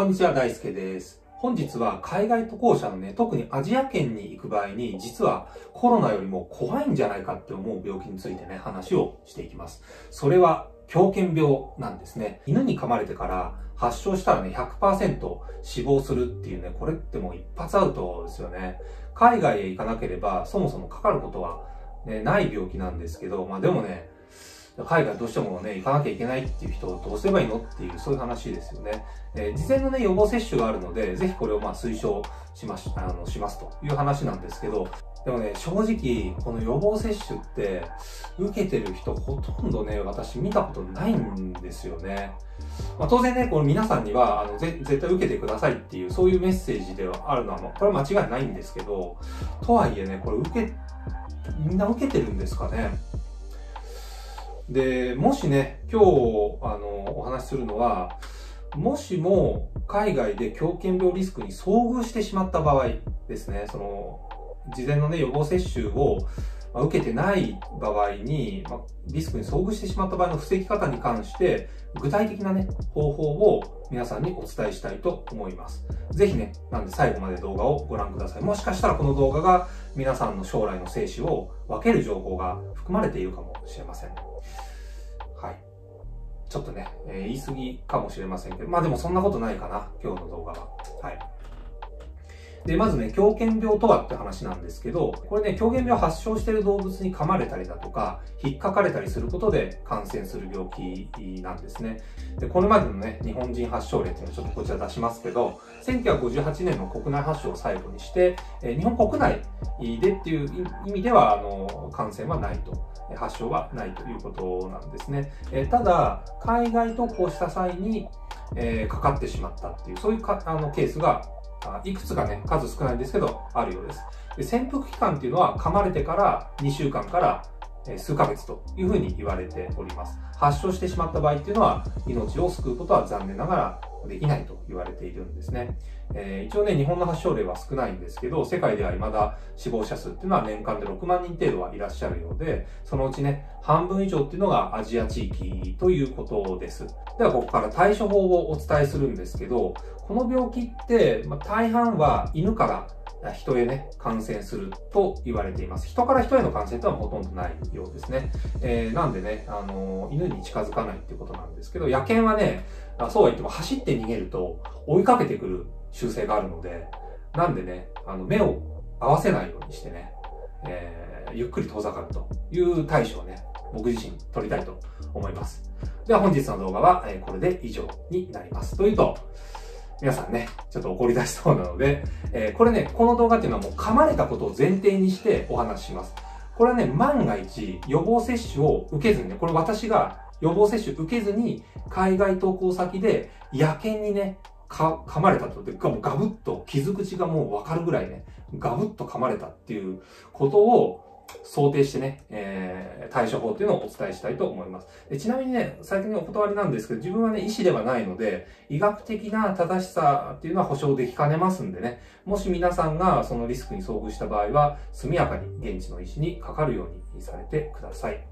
こんにちは、大輔です。本日は海外渡航者のね、特にアジア圏に行く場合に、実はコロナよりも怖いんじゃないかって思う病気についてね、話をしていきます。それは狂犬病なんですね。犬に噛まれてから発症したらね、100% 死亡するっていうね、これってもう一発アウトですよね。海外へ行かなければ、そもそもかかることは、ね、ない病気なんですけど、まあでもね、海外どうしてもね、行かなきゃいけないっていう人をどうすればいいのっていう、そういう話ですよね。事前のね、予防接種があるので、ぜひこれをまあ推奨しますという話なんですけど、でもね、正直、この予防接種って、受けてる人ほとんどね、私見たことないんですよね。まあ、当然ね、この皆さんには絶対受けてくださいっていう、そういうメッセージではあるのは、これは間違いないんですけど、とはいえね、これみんな受けてるんですかね。で、もしね、今日、お話しするのは、もしも海外で狂犬病リスクに遭遇してしまった場合ですね、その、事前のね、予防接種を受けてない場合に、リスクに遭遇してしまった場合の防ぎ方に関して、具体的なね、方法を皆さんにお伝えしたいと思います。ぜひね、なんで最後まで動画をご覧ください。もしかしたらこの動画が皆さんの将来の生死を分ける情報が含まれているかもしれません。はい。ちょっとね、言い過ぎかもしれませんけど、まあでもそんなことないかな、今日の動画は。はい。で、まずね、狂犬病とはって話なんですけど、これね、狂犬病を発症している動物に噛まれたりだとか、引っかかれたりすることで感染する病気なんですね。で、これまでのね、日本人発症例っていうのをちょっとこちら出しますけど、1958年の国内発症を最後にして、日本国内でっていう意味では、感染はないと。発症はないということなんですね。ただ、海外渡航した際に、かかってしまったっていう、そういうケースがいくつかね、数少ないんですけど、あるようです。で、潜伏期間っていうのは、噛まれてから2週間から数ヶ月というふうに言われております。発症してしまった場合っていうのは、命を救うことは残念ながらできないと言われているんですね。一応ね、日本の発症例は少ないんですけど、世界では未だ死亡者数っていうのは年間で6万人程度はいらっしゃるようで、そのうちね、半分以上っていうのがアジア地域ということです。では、ここから対処法をお伝えするんですけど、この病気って、大半は犬から人へね、感染すると言われています。人から人への感染とはほとんどないようですね。なんでね、犬に近づかないっていうことなんですけど、野犬はね、そうは言っても走って逃げると追いかけてくる習性があるので、なんでね、目を合わせないようにしてね、ゆっくり遠ざかるという対処をね、僕自身取りたいと思います。では本日の動画はこれで以上になります。というと、皆さんね、ちょっと怒り出しそうなので、これね、この動画っていうのはもう噛まれたことを前提にしてお話しします。これはね、万が一予防接種を受けずにね、これ私が予防接種受けずに海外渡航先で野犬にね、噛まれたとで、もうガブッと傷口がもうわかるぐらいね、ガブッと噛まれたっていうことを想定してね、対処法っていうのをお伝えしたいと思います。ちなみにね、最近のお断りなんですけど、自分はね、医師ではないので、医学的な正しさっていうのは保証できかねますんでね、もし皆さんがそのリスクに遭遇した場合は、速やかに現地の医師にかかるようにされてください。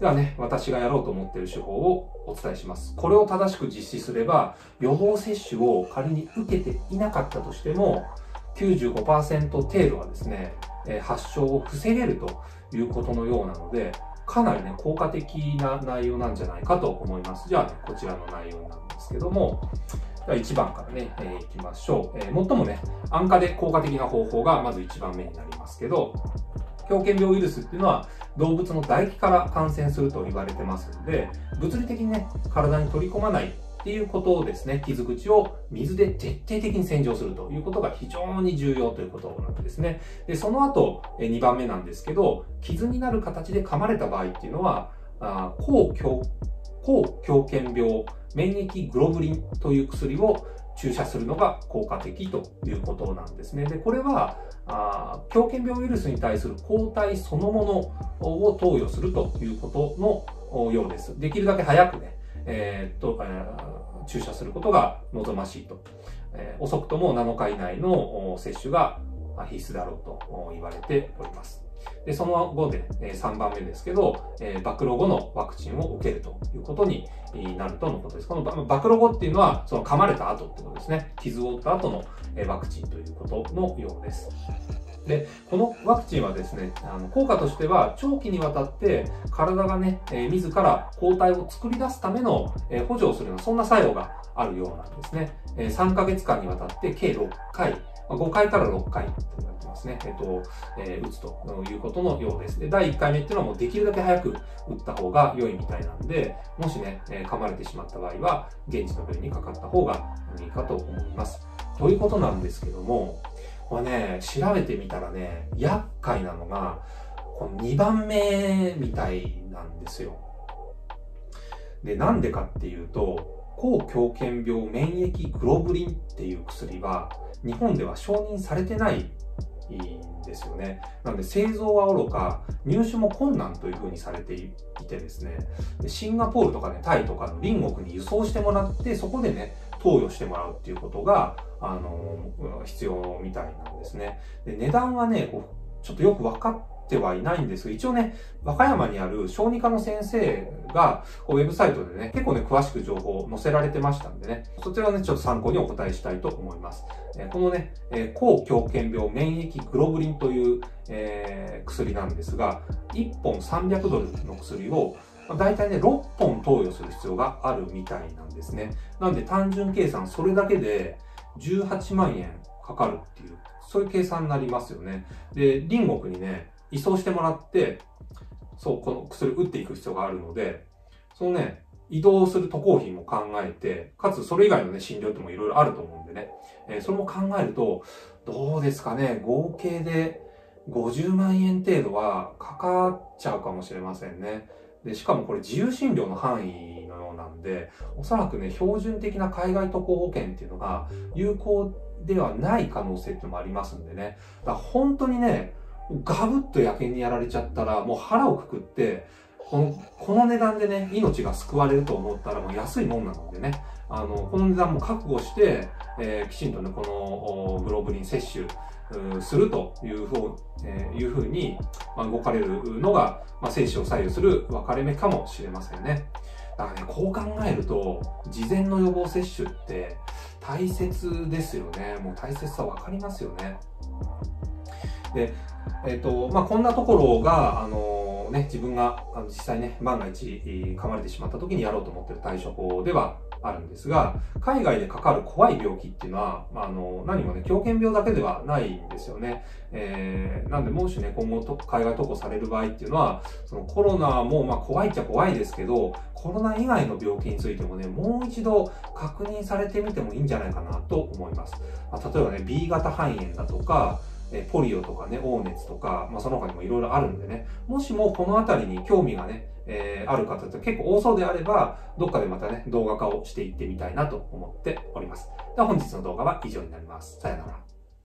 ではね、私がやろうと思っている手法をお伝えします。これを正しく実施すれば、予防接種を仮に受けていなかったとしても、95% 程度はですね、発症を防げるということのようなので、かなりね、効果的な内容なんじゃないかと思います。じゃあね、こちらの内容なんですけども、1番からね、いきましょう。最もね、安価で効果的な方法がまず1番目になりますけど、狂犬病ウイルスっていうのは動物の唾液から感染すると言われてますんで、物理的にね、体に取り込まないっていうことをですね、傷口を水で徹底的に洗浄するということが非常に重要ということなんですね。で、その後、2番目なんですけど、傷になる形で噛まれた場合っていうのは、抗狂犬病免疫グロブリンという薬を注射するのが効果的ということなんですね。で、これは、狂犬病ウイルスに対する抗体そのものを投与するということのようです。できるだけ早くね、注射することが望ましいと。遅くとも7日以内の接種が必須だろうと言われております。で、その後で3番目ですけど、暴露後のワクチンを受けるということになるとのことです。この暴露後っていうのは、その噛まれた後ってことですね。傷を負った後のワクチンということのようです。で、このワクチンはですね、効果としては長期にわたって体がね、自ら抗体を作り出すための補助をするような、そんな作用があるようなんですね。3ヶ月間にわたって計6回、5回から6回と言われてますね。打つということのようです。で、第1回目っていうのはもうできるだけ早く打った方が良いみたいなんで、もしね、噛まれてしまった場合は、現地の病院にかかった方がいいかと思います。ということなんですけども、これね、調べてみたらね、厄介なのが、この2番目みたいなんですよ。で、なんでかっていうと、抗狂犬病免疫グロブリンっていう薬は、日本では承認されてないんですよね。なので製造はおろか入手も困難というふうにされていてですね、シンガポールとかね、タイとかの隣国に輸送してもらって、そこでね、投与してもらうっていうことが必要みたいなんですね。で、値段はね、ちょっとよく分かってはいないんですが、一応ね、和歌山にある小児科の先生がウェブサイトでね、結構ね、詳しく情報を載せられてましたんでね、そちらをね、ちょっと参考にお答えしたいと思います。このね、抗狂犬病免疫グロブリンという、薬なんですが、1本300ドルの薬をだいたいね、6本投与する必要があるみたいなんですね。なんで単純計算、それだけで18万円かかるっていう、そういう計算になりますよね。で、隣国にね、移送してもらって、そう、この薬を打っていく必要があるので、そのね、移動する渡航費も考えて、かつそれ以外のね、診療ってもいろいろあると思うんでね、それも考えると、どうですかね、合計で50万円程度はかかっちゃうかもしれませんね。で、しかもこれ自由診療の範囲のようなんで、おそらくね、標準的な海外渡航保険っていうのが有効ではない可能性っていうのもありますんでね。だから本当にね、ガブッと野犬にやられちゃったら、もう腹をくくって、この値段でね、命が救われると思ったらもう安いもんなのでね、この値段も覚悟して、きちんとね、このグロブリン接種するというふうに動かれるのが、生死を左右する分かれ目かもしれませんね。だからね、こう考えると、事前の予防接種って大切ですよね。もう大切さ分かりますよね。で、こんなところが、自分が実際ね、万が一噛まれてしまった時にやろうと思っている対処法ではあるんですが、海外でかかる怖い病気っていうのは、何もね、狂犬病だけではないんですよね。なんで、もしね、今後海外渡航される場合っていうのは、そのコロナも、怖いっちゃ怖いですけど、コロナ以外の病気についてもね、もう一度確認されてみてもいいんじゃないかなと思います。例えばね、B 型肺炎だとか、ポリオとかね、黄熱とか、その他にもいろいろあるんでね、もしもこのあたりに興味がね、ある方って結構多そうであれば、どっかでまたね、動画化をしていってみたいなと思っております。では本日の動画は以上になります。さよなら。